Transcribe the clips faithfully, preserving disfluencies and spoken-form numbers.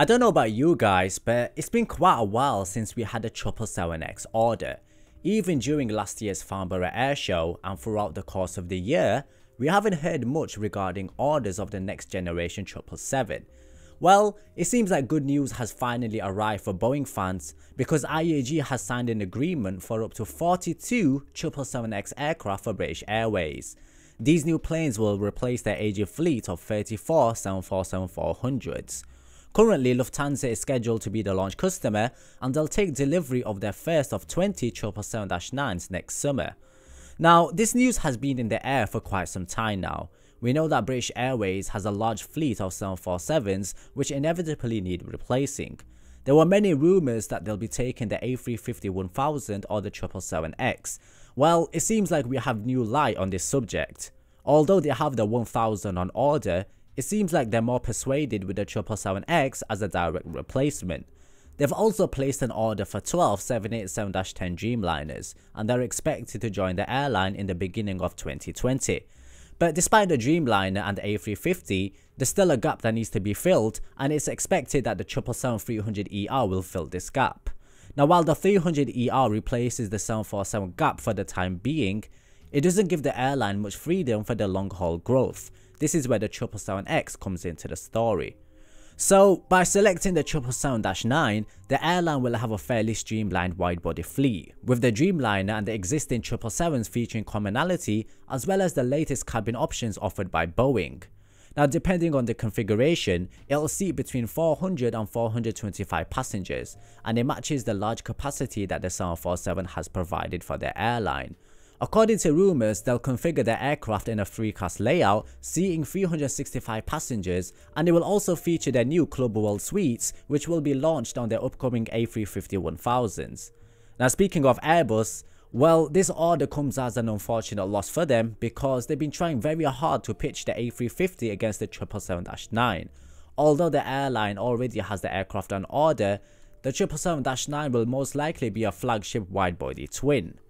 I don't know about you guys, but it's been quite a while since we had a seven seven seven X order. Even during last year's Farnborough Airshow and throughout the course of the year, we haven't heard much regarding orders of the next generation seven seven seven. Well, it seems like good news has finally arrived for Boeing fans because I A G has signed an agreement for up to forty-two seven seven seven X aircraft for British Airways. These new planes will replace their aging fleet of thirty-four seven forty-seven four hundreds. Currently, Lufthansa is scheduled to be the launch customer and they'll take delivery of their first of twenty seven seven seven nines next summer. Now, this news has been in the air for quite some time now. We know that British Airways has a large fleet of seven forty-sevens which inevitably need replacing. There were many rumours that they'll be taking the A three fifty dash one thousand or the seven seven seven X. Well, it seems like we have new light on this subject. Although they have the one thousand on order, it seems like they're more persuaded with the seven seven seven X as a direct replacement. They've also placed an order for twelve seven eighty-seven dash ten Dreamliners and they're expected to join the airline in the beginning of twenty twenty. But despite the Dreamliner and the A three fifty, there's still a gap that needs to be filled and it's expected that the seven seven seven dash three hundred E R will fill this gap. Now while the three hundred E R replaces the seven forty-seven gap for the time being, it doesn't give the airline much freedom for their long haul growth. This is where the seven seven seven X comes into the story. So by selecting the seven seven seven dash nine, the airline will have a fairly streamlined widebody fleet, with the Dreamliner and the existing seven seven sevens featuring commonality as well as the latest cabin options offered by Boeing. Now depending on the configuration, it'll seat between four hundred and four hundred twenty-five passengers and it matches the large capacity that the seven forty-seven has provided for their airline. According to rumours, they'll configure their aircraft in a three-class layout, seating three hundred sixty-five passengers, and they will also feature their new Club World Suites, which will be launched on their upcoming A three fifty dash one thousands. Now speaking of Airbus, well, this order comes as an unfortunate loss for them because they've been trying very hard to pitch the A three fifty against the seven seven seven dash nine. Although the airline already has the aircraft on order, the seven seven seven dash nine will most likely be a flagship widebody twin.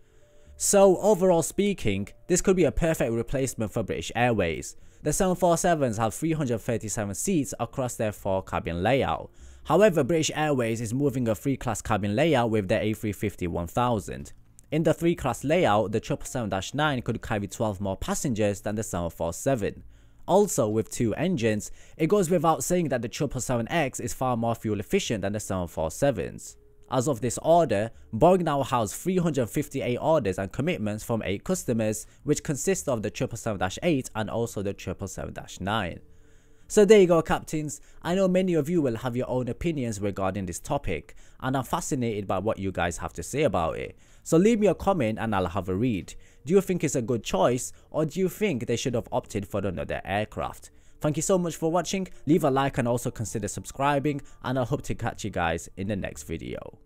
So overall speaking, this could be a perfect replacement for British Airways. The seven forty-sevens have three hundred thirty-seven seats across their four cabin layout. However, British Airways is moving a three-class cabin layout with their A three fifty dash one thousand. In the three-class layout, the seven seven seven dash nine could carry twelve more passengers than the seven forty-seven. Also, with two engines, it goes without saying that the seven seven seven X is far more fuel efficient than the seven forty-sevens. As of this order, Boeing now has three hundred fifty-eight orders and commitments from eight customers, which consist of the seven seven seven dash eight and also the seven seven seven dash nine. So there you go captains, I know many of you will have your own opinions regarding this topic and I'm fascinated by what you guys have to say about it. So leave me a comment and I'll have a read. Do you think it's a good choice or do you think they should have opted for another aircraft? Thank you so much for watching, leave a like and also consider subscribing and I hope to catch you guys in the next video.